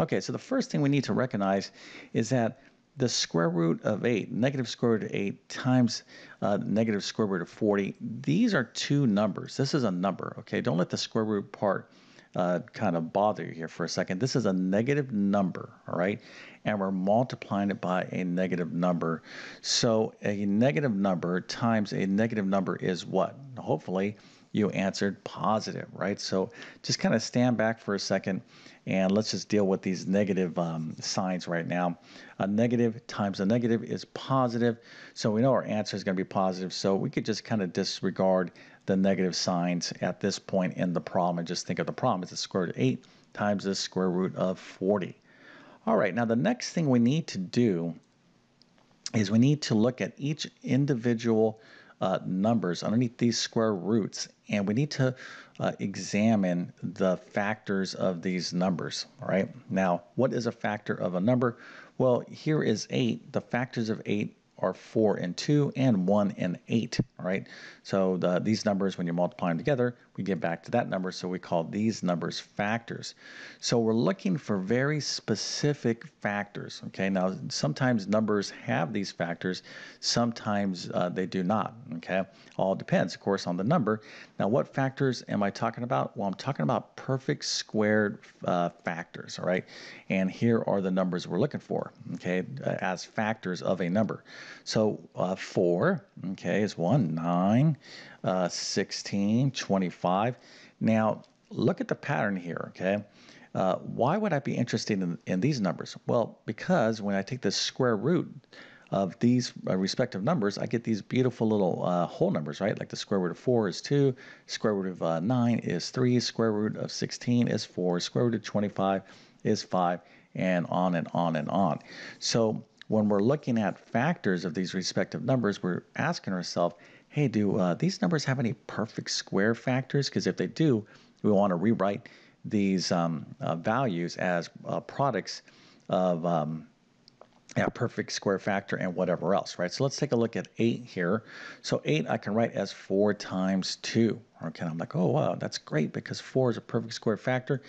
Okay, so the first thing we need to recognize is that the square root of 8, negative square root of 8 times negative square root of 40, these are two numbers. This is a number, okay? Don't let the square root part kind of bother you here for a second. This is a negative number, all right? And we're multiplying it by a negative number. So a negative number times a negative number is what? Hopefully you answered positive, right? So just kind of stand back for a second and let's just deal with these negative signs right now. A negative times a negative is positive. So we know our answer is going to be positive. So we could just kind of disregard the negative signs at this point in the problem and just think of the problem as the square root of 8 times the square root of 40. All right, now the next thing we need to do is we need to look at each individual numbers underneath these square roots, and we need to examine the factors of these numbers. All right, now what is a factor of a number? Well, here is 8. The factors of 8 are 4 and 2 and 1 and 8. All right, so these numbers, when you multiply them together, we get back to that number, so we call these numbers factors. So we're looking for very specific factors. Okay, now sometimes numbers have these factors, sometimes they do not. Okay, all depends, of course, on the number. Now, what factors am I talking about? Well, I'm talking about perfect squared factors. All right, and here are the numbers we're looking for, okay, as factors of a number. So 4, okay, is 1, 9, 16, 25. Now, look at the pattern here, okay? Why would I be interested in these numbers? Well, because when I take the square root of these respective numbers, I get these beautiful little whole numbers, right? Like the square root of 4 is 2, square root of 9 is 3, square root of 16 is 4, square root of 25 is 5, and on and on and on. So when we're looking at factors of these respective numbers, we're asking ourselves, hey, do these numbers have any perfect square factors? Because if they do, we want to rewrite these values as products of a perfect square factor and whatever else, right? So let's take a look at 8 here. So 8 I can write as 4 times 2. Okay, I'm like, oh, wow, that's great because 4 is a perfect square factor.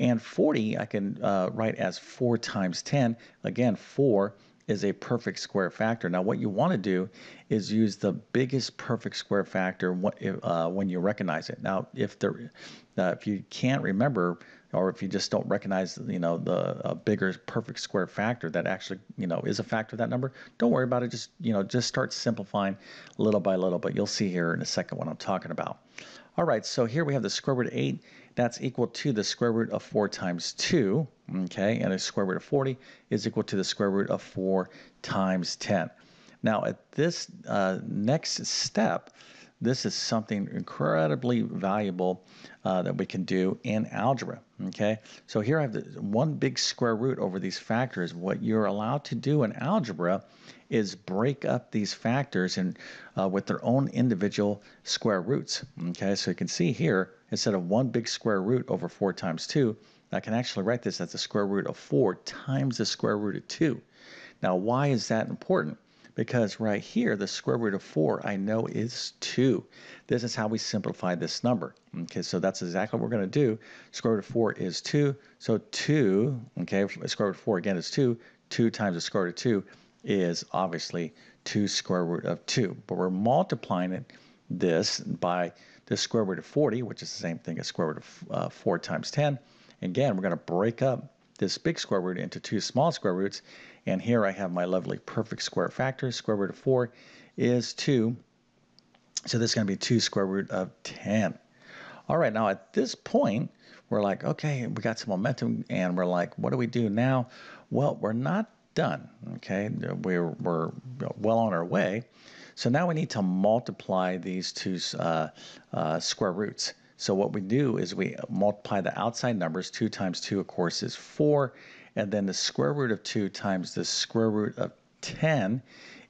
And 40 I can write as 4 times 10. Again, 4 is a perfect square factor. Now, what you want to do is use the biggest perfect square factor when you recognize it. Now, if you can't remember, or if you just don't recognize, you know, the bigger perfect square factor that actually, you know, is a factor of that number, don't worry about it. Just, you know, just start simplifying little by little. But you'll see here in a second what I'm talking about. All right, so here we have the square root of 8. That's equal to the square root of 4 times 2, okay? And the square root of 40 is equal to the square root of 4 times 10. Now, at this next step, this is something incredibly valuable that we can do in algebra, okay? So here I have one big square root over these factors. What you're allowed to do in algebra is break up these factors and, with their own individual square roots, okay? So you can see here, instead of one big square root over 4 times 2, I can actually write this as the square root of 4 times the square root of 2. Now, why is that important? Because right here, the square root of 4 I know is 2. This is how we simplify this number. Okay, so that's exactly what we're going to do. Square root of 4 is 2. So 2, okay, square root of 4 again is 2. 2 times the square root of 2 is obviously 2 square root of 2. But we're multiplying this by the square root of 40, which is the same thing as square root of 4 times 10. Again, we're going to break up this big square root into two small square roots, and here I have my lovely perfect square factor. Square root of 4 is 2, so this is going to be 2 square root of 10. All right, now at this point, we're like, okay, we got some momentum, and we're like, what do we do now? Well, we're not done, okay? We're well on our way, so now we need to multiply these two square roots. So what we do is we multiply the outside numbers. 2 times 2, of course, is 4. And then the square root of 2 times the square root of 10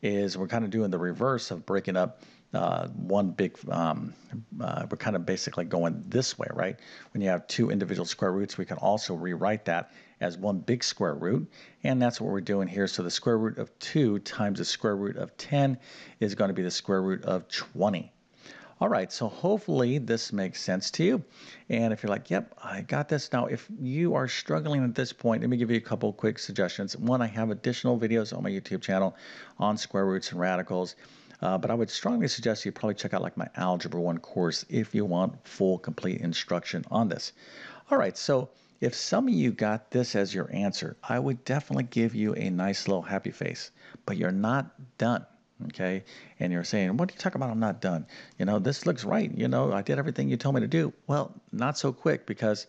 is, we're kind of doing the reverse of breaking up one big, we're kind of basically going this way, right? When you have two individual square roots, we can also rewrite that as one big square root. And that's what we're doing here. So the square root of 2 times the square root of 10 is going to be the square root of 20. All right, so hopefully this makes sense to you. And if you're like, yep, I got this. Now, if you are struggling at this point, let me give you a couple quick suggestions. One, I have additional videos on my YouTube channel on square roots and radicals. But I would strongly suggest you probably check out like my Algebra 1 course if you want full, complete instruction on this. All right, so if some of you got this as your answer, I would definitely give you a nice little happy face, but you're not done. Okay, and you're saying, what are you talking about? I'm not done. You know, this looks right. You know, I did everything you told me to do. Well, not so quick, because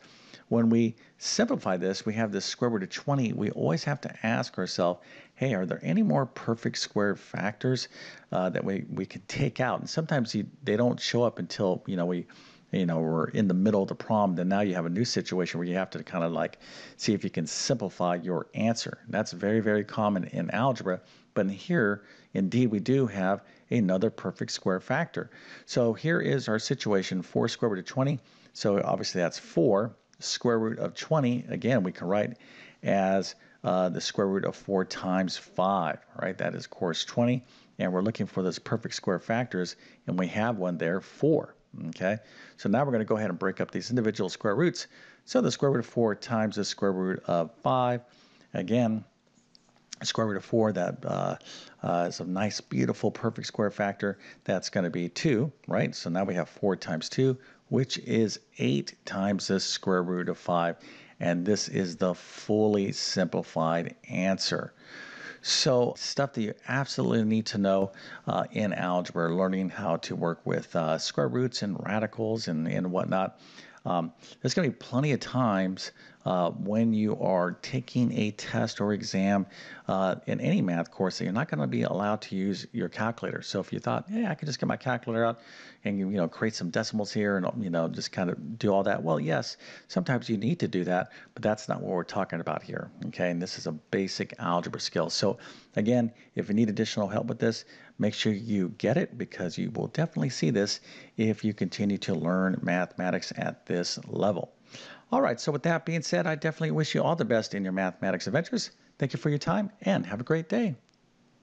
when we simplify this, we have this square root of 20. We always have to ask ourselves, hey, are there any more perfect square factors that we can take out? And sometimes they don't show up until, you know, we're in the middle of the problem. Then now you have a new situation where you have to kind of like see if you can simplify your answer. That's very, very common in algebra. But here, indeed, we do have another perfect square factor. So here is our situation, 4 square root of 20. So obviously that's 4 square root of 20. Again, we can write as the square root of 4 times 5, right? That is, of course, 20. And we're looking for those perfect square factors, and we have one there, 4. Okay, so now we're going to go ahead and break up these individual square roots. So the square root of 4 times the square root of 5. Again, square root of 4, that is a nice, beautiful, perfect square factor. That's going to be 2, right? So now we have 4 times 2, which is 8 times the square root of 5. And this is the fully simplified answer. So stuff that you absolutely need to know in algebra, learning how to work with square roots and radicals and whatnot. There's going to be plenty of times when you are taking a test or exam in any math course that you're not going to be allowed to use your calculator. So if you thought, yeah, I could just get my calculator out and, you know, create some decimals here and, you know, just kind of do all that. Well, yes, sometimes you need to do that, but that's not what we're talking about here. Okay, and this is a basic algebra skill. So again, if you need additional help with this, make sure you get it, because you will definitely see this if you continue to learn mathematics at this level. All right, so with that being said, I definitely wish you all the best in your mathematics adventures. Thank you for your time, and have a great day.